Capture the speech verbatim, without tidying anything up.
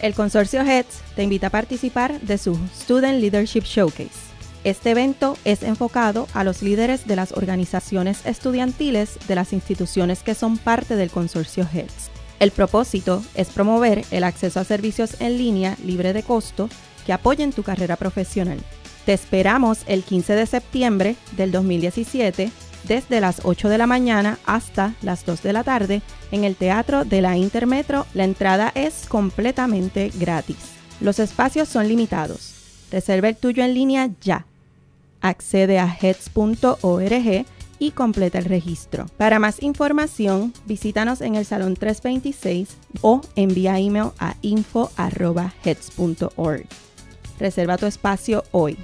El Consorcio H E T S te invita a participar de su Student Leadership Showcase. Este evento es enfocado a los líderes de las organizaciones estudiantiles de las instituciones que son parte del Consorcio H E T S. El propósito es promover el acceso a servicios en línea libre de costo que apoyen tu carrera profesional. Te esperamos el quince de septiembre del dos mil diecisiete desde las ocho de la mañana hasta las dos de la tarde en el Teatro de la Intermetro. La entrada es completamente gratis. Los espacios son limitados. Reserva el tuyo en línea ya. Accede a hets punto org y completa el registro. Para más información, visítanos en el Salón trescientos veintiséis o envía email a info arroba hets punto org. Reserva tu espacio hoy.